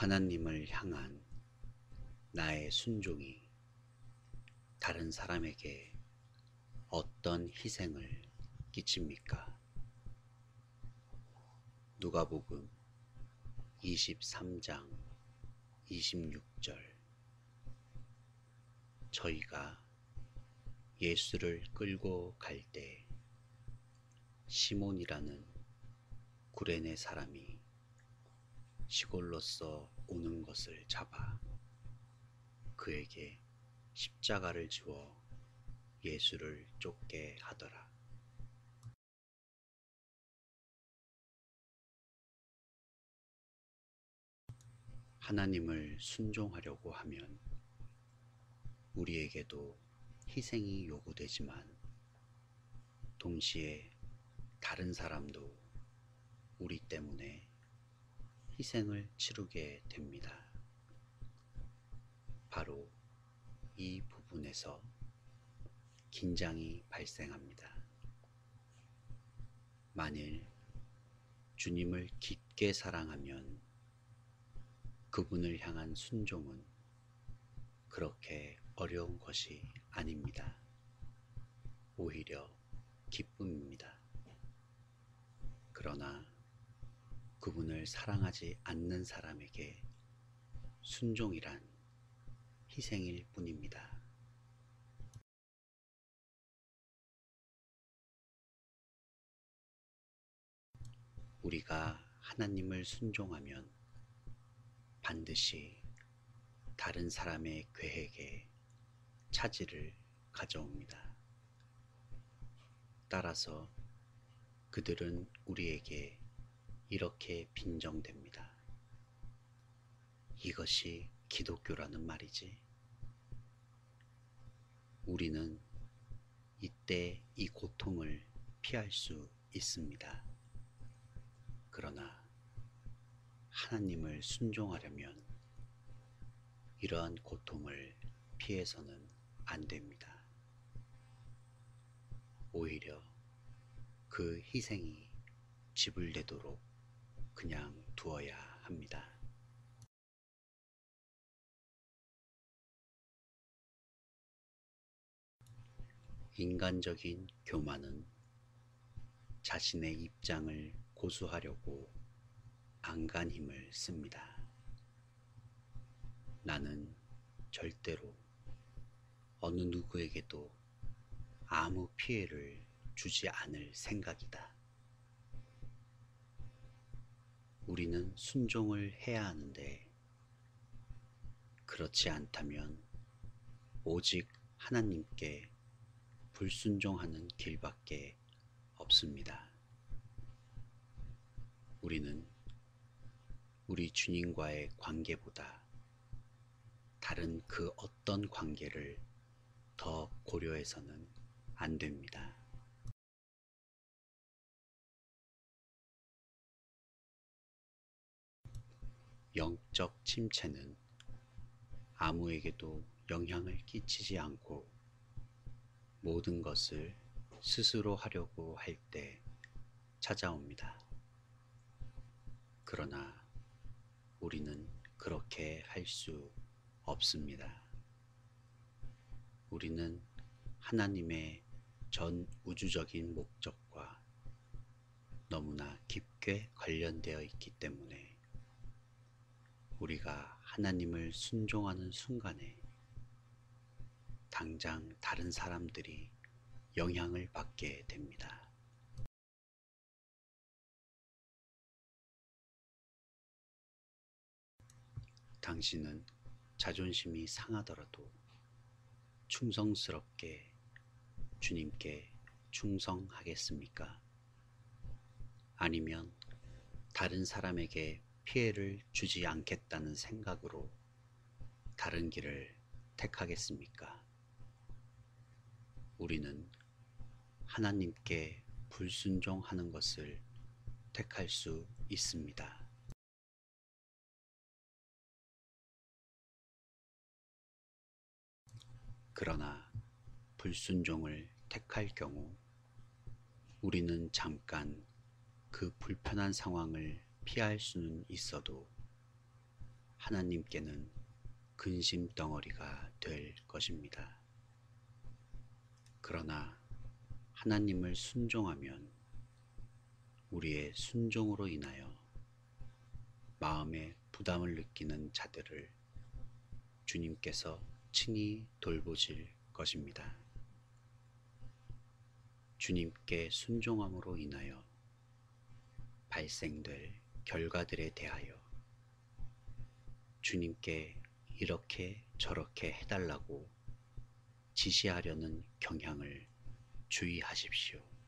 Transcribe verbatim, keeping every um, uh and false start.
하나님을 향한 나의 순종이 다른 사람에게 어떤 희생을 끼칩니까? 누가복음 이십삼 장 이십육 절. 저희가 예수를 끌고 갈 때 시몬이라는 구레네 사람이 시골로서 오는 것을 잡아 그에게 십자가를 지워 예수를 쫓게 하더라. 하나님을 순종하려고 하면 우리에게도 희생이 요구되지만 동시에 다른 사람도 우리 때문에 희생을 치르게 됩니다. 바로 이 부분에서 긴장이 발생합니다. 만일 주님을 깊게 사랑하면 그분을 향한 순종은 그렇게 어려운 것이 아닙니다. 오히려 기쁨입니다. 그러나 그분을 사랑하지 않는 사람에게 순종이란 희생일 뿐입니다. 우리가 하나님을 순종하면 반드시 다른 사람의 계획에 차질을 가져옵니다. 따라서 그들은 우리에게 이렇게 빈정됩니다. 이것이 기독교라는 말이지. 우리는 이때 이 고통을 피할 수 있습니다. 그러나 하나님을 순종하려면 이러한 고통을 피해서는 안 됩니다. 오히려 그 희생이 지불되도록 그냥 두어야 합니다. 인간적인 교만은 자신의 입장을 고수하려고 안간 힘을 씁니다. 나는 절대로 어느 누구에게도 아무 피해를 주지 않을 생각이다. 우리는 순종을 해야 하는데 그렇지 않다면 오직 하나님께 불순종하는 길밖에 없습니다. 우리는 우리 주님과의 관계보다 다른 그 어떤 관계를 더 고려해서는 안 됩니다. 영적 침체는 아무에게도 영향을 끼치지 않고 모든 것을 스스로 하려고 할 때 찾아옵니다. 그러나 우리는 그렇게 할 수 없습니다. 우리는 하나님의 전 우주적인 목적과 너무나 깊게 관련되어 있기 때문에 우리가 하나님을 순종하는 순간에 당장 다른 사람들이 영향을 받게 됩니다. 당신은 자존심이 상하더라도 충성스럽게 주님께 충성하겠습니까? 아니면 다른 사람에게 피해를 주지 않겠다는 생각으로 다른 길을 택하겠습니까? 우리는 하나님께 불순종하는 것을 택할 수 있습니다. 그러나 불순종을 택할 경우 우리는 잠깐 그 불편한 상황을 피할 수는 있어도 하나님께는 근심덩어리가 될 것입니다. 그러나 하나님을 순종하면 우리의 순종으로 인하여 마음의 부담을 느끼는 자들을 주님께서 친히 돌보실 것입니다. 주님께 순종함으로 인하여 발생될 결과들에 대하여 주님께 이렇게 저렇게 해달라고 지시하려는 경향을 주의하십시오.